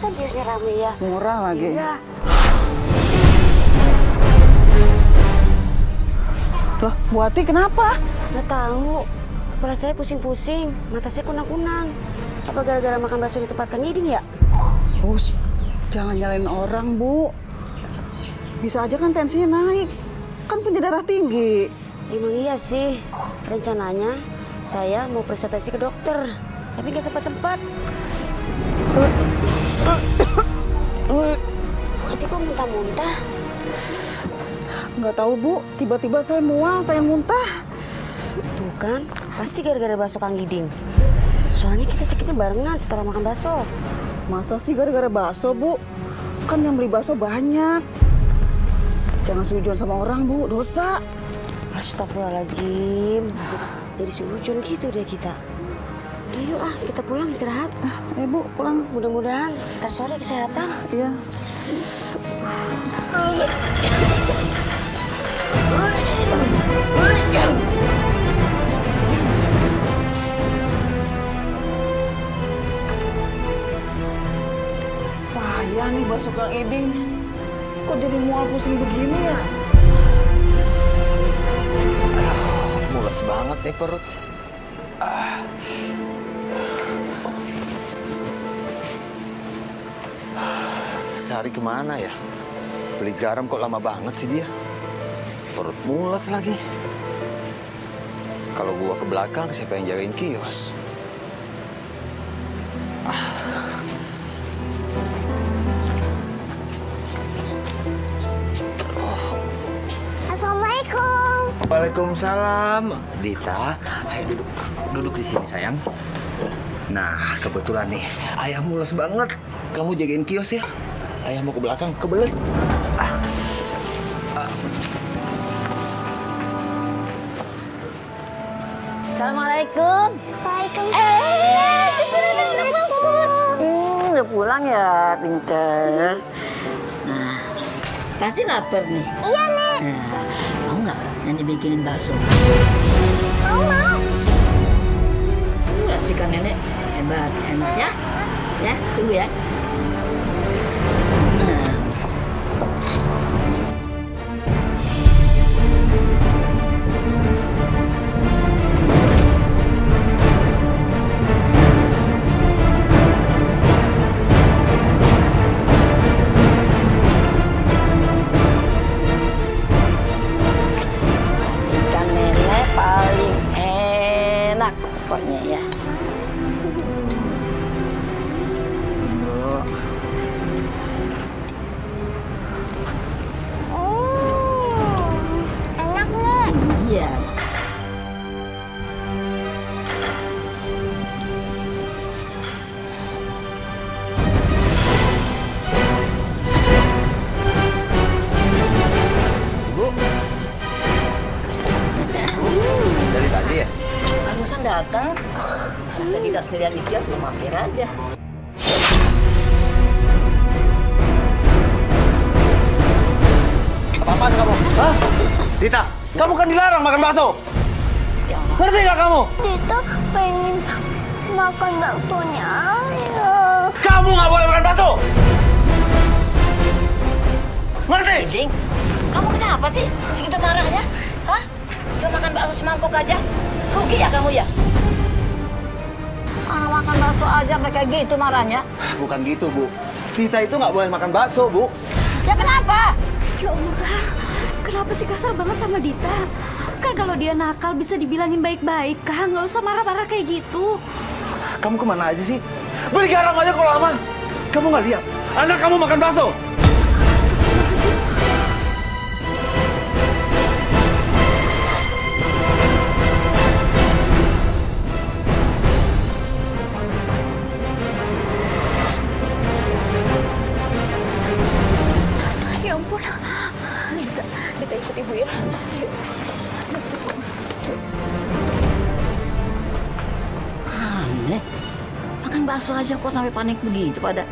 masa biasanya rame ya? Murah lagi. Iya. Loh, Bu Ati kenapa? Nggak tahu. Kepala saya pusing-pusing, mata saya kunang-kunang. Apa gara-gara makan bakso di tempat Kang Iding ya? Terus, jangan nyalain orang, Bu. Bisa aja kan tensinya naik. Kan punya darah tinggi. Emang iya sih. Rencananya, saya mau periksa tensi ke dokter. Tapi nggak sempat-sempat. Nanti kok muntah-muntah? Nggak tahu, Bu. Tiba-tiba saya mual, pengen muntah. Tuh kan, pasti gara-gara bakso Kang Iding. Soalnya kita sakitnya barengan setelah makan bakso. Masa sih gara-gara bakso, Bu? Kan yang beli bakso banyak. Jangan seujun sama orang, Bu. Dosa. Astagfirullahaladzim. Jadi seujun gitu deh kita. Udah yuk, ah, kita pulang istirahat. Ya, Bu, pulang. Mudah-mudahan ntar sore kesehatan. Iya. Payah nih bakso Kang Iding. Kok jadi mual pusing begini ya? Aduh, mules banget nih perut. Sehari kemana ya? Beli garam kok lama banget sih dia. Perut mulas lagi. Kalau gua ke belakang, siapa yang jagain kios? Assalamualaikum. Waalaikumsalam. Dita, ayo duduk. Duduk di sini, sayang. Nah, kebetulan nih, ayah mulas banget. Kamu jagain kios ya? Ayah mau ke belakang, kebelet. Assalamualaikum. Waalaikumsalam. Udah pulang ya, pinter. Nah, pasti lapar nih. Iya, Nek. Nah, mau nggak Nenek bikinin bakso? Mau, mau. Racikan Nenek hebat, enak ya. Ya, tunggu ya. Pokoknya ya. Oh, enak nih. Iya. Bu. Dari tadi ya? Barusan datang, masa tidak sendirian di kios, mau mampir aja. Apa-apaan kamu? Hah? Dita, kamu kan dilarang makan bakso. Ya Allah. Ngerti nggak kamu? Dita pengen makan baksonya ayah. Kamu nggak boleh makan bakso. Ngerti? Iding, kamu kenapa sih? Segitu marahnya? Hah? Cuma makan bakso semangkuk aja? Rugi ya kamu ya? Ah, makan bakso aja pakai gitu marahnya. Bukan gitu, Bu. Dita itu nggak boleh makan bakso, Bu. Ya kenapa? Ya Allah, Kak. Kenapa sih kasar banget sama Dita? Kan kalau dia nakal bisa dibilangin baik-baik, Kak. Nggak usah marah-marah kayak gitu. Kamu kemana aja sih? Beli garam aja kalau lama. Kamu nggak lihat? Anak kamu makan bakso. Kita ikut ibu ya. Aneh, makan bakso aja kok sampai panik begitu pada.